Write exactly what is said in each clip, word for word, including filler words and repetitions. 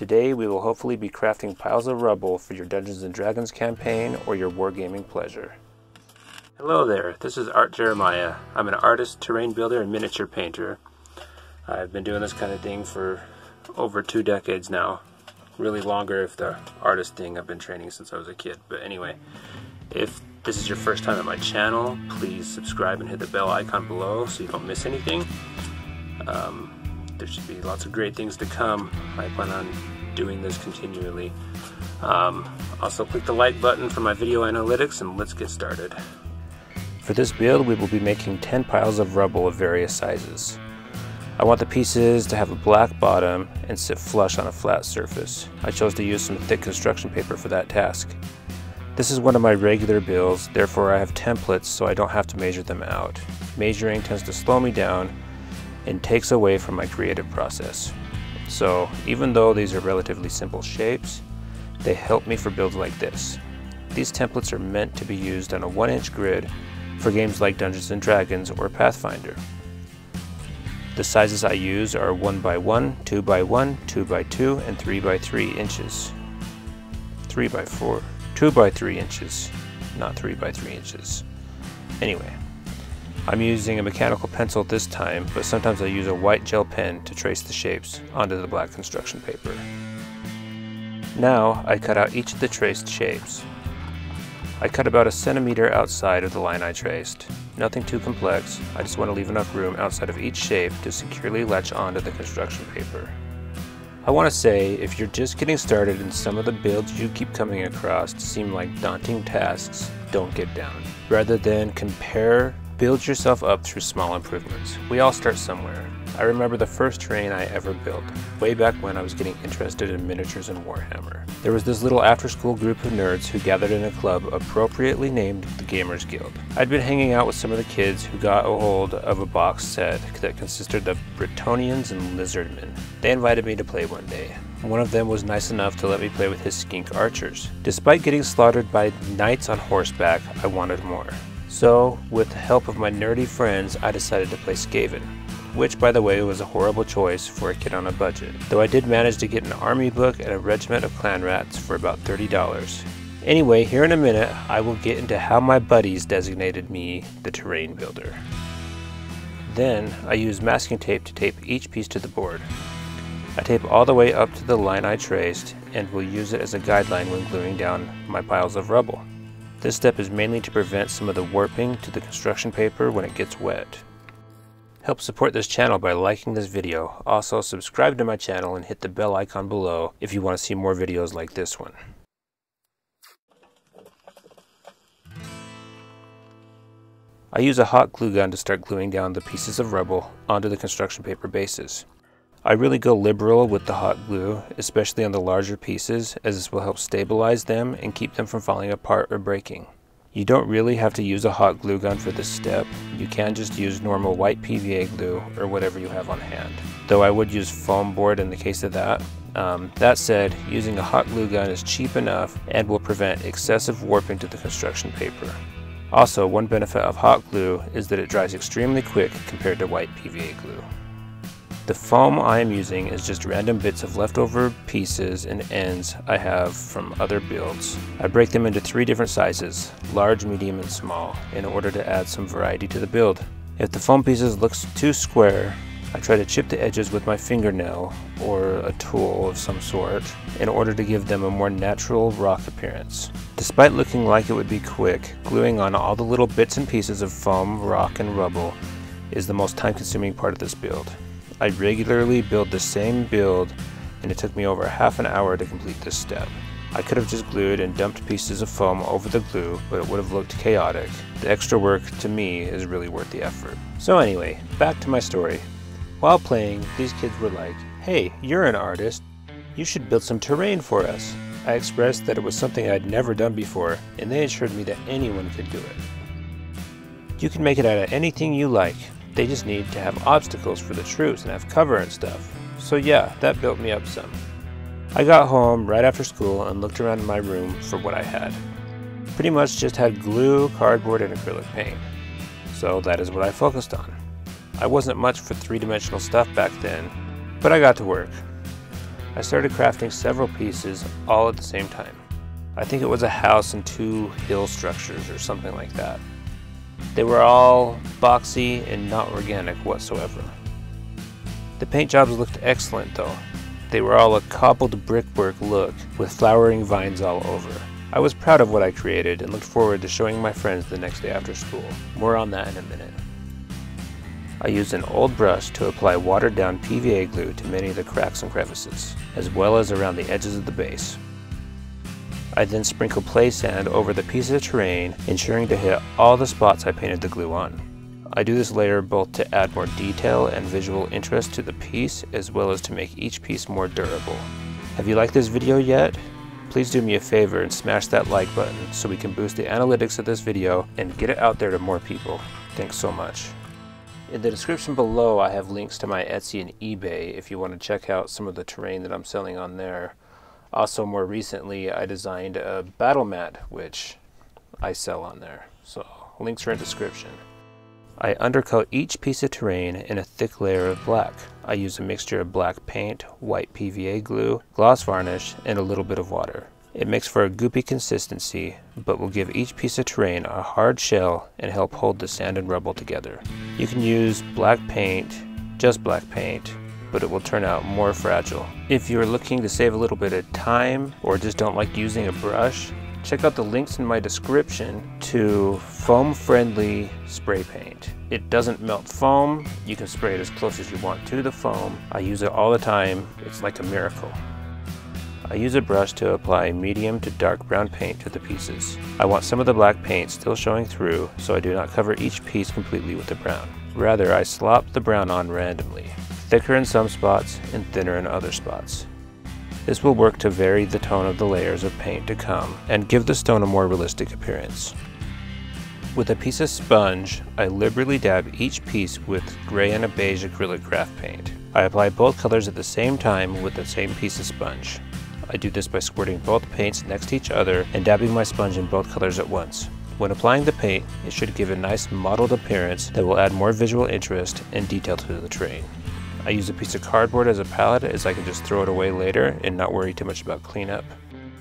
Today we will hopefully be crafting piles of rubble for your Dungeons and Dragons campaign or your wargaming pleasure. Hello there, this is Art Jeremiah. I'm an artist, terrain builder, and miniature painter. I've been doing this kind of thing for over two decades now. Really longer if the artist thing, I've been training since I was a kid. But anyway, if this is your first time at my channel, please subscribe and hit the bell icon below so you don't miss anything. Um, there should be lots of great things to come. I plan on doing this continually. Um, also click the like button for my video analytics and let's get started. For this build we will be making ten piles of rubble of various sizes. I want the pieces to have a black bottom and sit flush on a flat surface. I chose to use some thick construction paper for that task. This is one of my regular builds, therefore I have templates so I don't have to measure them out. Measuring tends to slow me down and takes away from my creative process. So even though these are relatively simple shapes, they help me for builds like this. These templates are meant to be used on a one inch grid for games like Dungeons and Dragons or Pathfinder. The sizes I use are one by one, two by one, two by two, and three by three inches. three by four, two by three inches, not three by three inches. Anyway, I'm using a mechanical pencil this time, but sometimes I use a white gel pen to trace the shapes onto the black construction paper. Now I cut out each of the traced shapes. I cut about a centimeter outside of the line I traced. Nothing too complex, I just want to leave enough room outside of each shape to securely latch onto the construction paper. I want to say, if you're just getting started and some of the builds you keep coming across seem like daunting tasks, don't get down. Rather than compare, build yourself up through small improvements. We all start somewhere. I remember the first terrain I ever built, way back when I was getting interested in miniatures and Warhammer. There was this little after-school group of nerds who gathered in a club appropriately named the Gamers Guild. I'd been hanging out with some of the kids who got a hold of a box set that consisted of Bretonians and Lizardmen. They invited me to play one day. One of them was nice enough to let me play with his skink archers. Despite getting slaughtered by knights on horseback, I wanted more. So, with the help of my nerdy friends, I decided to play Skaven, which by the way was a horrible choice for a kid on a budget, though I did manage to get an army book and a regiment of Clanrats for about thirty dollars. Anyway, here in a minute I will get into how my buddies designated me the terrain builder. Then I used masking tape to tape each piece to the board. I tape all the way up to the line I traced and will use it as a guideline when gluing down my piles of rubble. This step is mainly to prevent some of the warping to the construction paper when it gets wet. Help support this channel by liking this video. Also, subscribe to my channel and hit the bell icon below if you want to see more videos like this one. I use a hot glue gun to start gluing down the pieces of rubble onto the construction paper bases. I really go liberal with the hot glue, especially on the larger pieces, as this will help stabilize them and keep them from falling apart or breaking. You don't really have to use a hot glue gun for this step. You can just use normal white P V A glue or whatever you have on hand, though I would use foam board in the case of that. Um, that said, using a hot glue gun is cheap enough and will prevent excessive warping to the construction paper. Also, one benefit of hot glue is that it dries extremely quick compared to white P V A glue. The foam I am using is just random bits of leftover pieces and ends I have from other builds. I break them into three different sizes, large, medium, and small, in order to add some variety to the build. If the foam pieces look too square, I try to chip the edges with my fingernail or a tool of some sort in order to give them a more natural rock appearance. Despite looking like it would be quick, gluing on all the little bits and pieces of foam, rock, and rubble is the most time-consuming part of this build. I regularly build the same build and it took me over half an hour to complete this step. I could have just glued and dumped pieces of foam over the glue, but it would have looked chaotic. The extra work to me is really worth the effort. So anyway, back to my story. While playing, these kids were like, "Hey, you're an artist. You should build some terrain for us." I expressed that it was something I'd never done before and they assured me that anyone could do it. "You can make it out of anything you like. They just need to have obstacles for the troops and have cover and stuff." So yeah, that built me up some. I got home right after school and looked around my room for what I had. Pretty much just had glue, cardboard, and acrylic paint. So that is what I focused on. I wasn't much for three-dimensional stuff back then, but I got to work. I started crafting several pieces all at the same time. I think it was a house and two hill structures or something like that. They were all boxy and not organic whatsoever. The paint jobs looked excellent though. They were all a cobbled brickwork look with flowering vines all over. I was proud of what I created and looked forward to showing my friends the next day after school. More on that in a minute. I used an old brush to apply watered down P V A glue to many of the cracks and crevices, as well as around the edges of the base. I then sprinkled play sand over the piece of terrain, ensuring to hit all the spots I painted the glue on. I do this layer both to add more detail and visual interest to the piece, as well as to make each piece more durable. Have you liked this video yet? Please do me a favor and smash that like button so we can boost the analytics of this video and get it out there to more people. Thanks so much. In the description below I have links to my Etsy and eBay if you want to check out some of the terrain that I'm selling on there. Also, more recently, I designed a battle mat, which I sell on there, so links are in the description. I undercoat each piece of terrain in a thick layer of black. I use a mixture of black paint, white P V A glue, gloss varnish, and a little bit of water. It makes for a goopy consistency, but will give each piece of terrain a hard shell and help hold the sand and rubble together. You can use black paint, just black paint, but it will turn out more fragile. If you're looking to save a little bit of time or just don't like using a brush, check out the links in my description to foam-friendly spray paint. It doesn't melt foam. You can spray it as close as you want to the foam. I use it all the time. It's like a miracle. I use a brush to apply medium to dark brown paint to the pieces. I want some of the black paint still showing through, so I do not cover each piece completely with the brown. Rather, I slop the brown on randomly. Thicker in some spots and thinner in other spots. This will work to vary the tone of the layers of paint to come and give the stone a more realistic appearance. With a piece of sponge, I liberally dab each piece with gray and a beige acrylic craft paint. I apply both colors at the same time with the same piece of sponge. I do this by squirting both paints next to each other and dabbing my sponge in both colors at once. When applying the paint, it should give a nice mottled appearance that will add more visual interest and detail to the terrain. I use a piece of cardboard as a palette as I can just throw it away later and not worry too much about cleanup.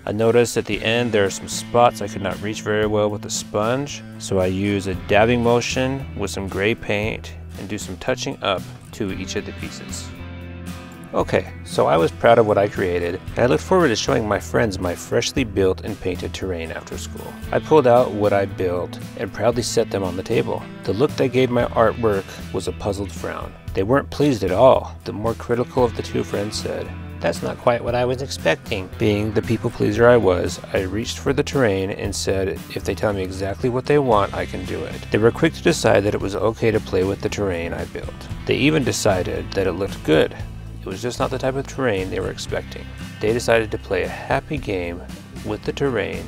I noticed at the end there are some spots I could not reach very well with the sponge, so I use a dabbing motion with some gray paint and do some touching up to each of the pieces. Okay, so I was proud of what I created, and I look forward to showing my friends my freshly built and painted terrain after school. I pulled out what I built and proudly set them on the table. The look they gave my artwork was a puzzled frown. They weren't pleased at all. The more critical of the two friends said, "That's not quite what I was expecting." Being the people pleaser I was, I reached for the terrain and said, if they tell me exactly what they want, I can do it. They were quick to decide that it was okay to play with the terrain I built. They even decided that it looked good. It was just not the type of terrain they were expecting. They decided to play a happy game with the terrain,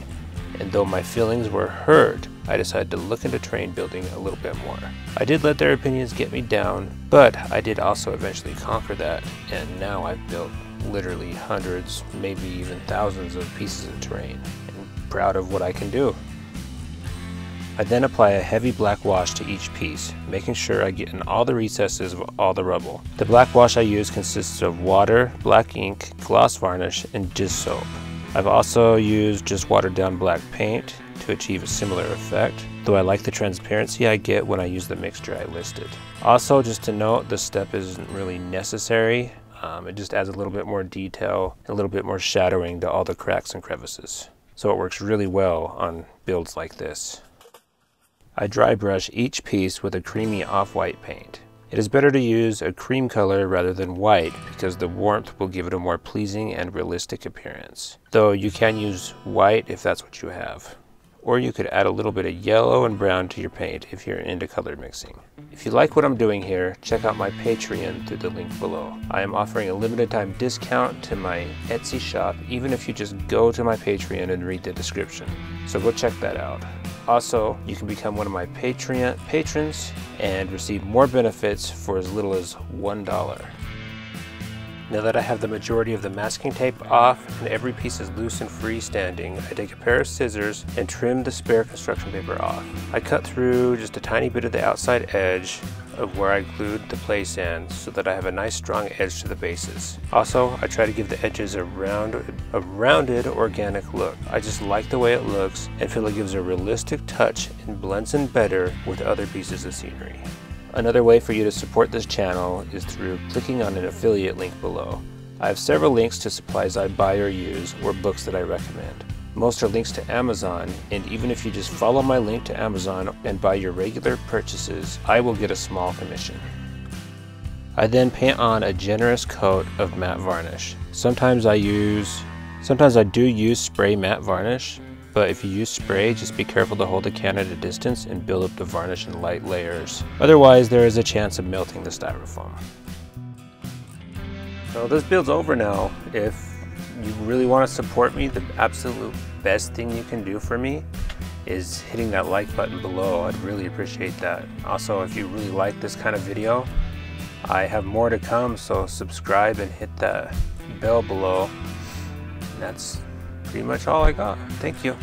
and though my feelings were hurt, I decided to look into terrain building a little bit more. I did let their opinions get me down, but I did also eventually conquer that, and now I've built literally hundreds, maybe even thousands of pieces of terrain, and I'm proud of what I can do. I then apply a heavy black wash to each piece, making sure I get in all the recesses of all the rubble. The black wash I use consists of water, black ink, gloss varnish, and dish soap. I've also used just watered down black paint to achieve a similar effect, though I like the transparency I get when I use the mixture I listed. Also, just to note, this step isn't really necessary. Um, it just adds a little bit more detail, a little bit more shadowing to all the cracks and crevices. So it works really well on builds like this. I dry brush each piece with a creamy off-white paint. It is better to use a cream color rather than white because the warmth will give it a more pleasing and realistic appearance. Though you can use white if that's what you have. Or you could add a little bit of yellow and brown to your paint if you're into color mixing. If you like what I'm doing here, check out my Patreon through the link below. I am offering a limited time discount to my Etsy shop even if you just go to my Patreon and read the description. So go check that out. Also, you can become one of my Patreon patrons and receive more benefits for as little as one dollar. Now that I have the majority of the masking tape off and every piece is loose and freestanding, I take a pair of scissors and trim the spare construction paper off. I cut through just a tiny bit of the outside edge of where I glued the place end so that I have a nice strong edge to the bases. Also, I try to give the edges a, round, a rounded organic look. I just like the way it looks and feel it gives a realistic touch and blends in better with other pieces of scenery. Another way for you to support this channel is through clicking on an affiliate link below. I have several links to supplies I buy or use or books that I recommend. Most are links to Amazon, and even if you just follow my link to Amazon and buy your regular purchases, I will get a small commission. I then paint on a generous coat of matte varnish. Sometimes I use, sometimes I do use spray matte varnish, but if you use spray, just be careful to hold the can at a distance and build up the varnish in light layers. Otherwise, there is a chance of melting the styrofoam. So this build's over now. If you really want to support me, the absolute best thing you can do for me is hitting that like button below. I'd really appreciate that. Also, if you really like this kind of video, I have more to come, so subscribe and hit that bell below. That's pretty much all I got. Thank you.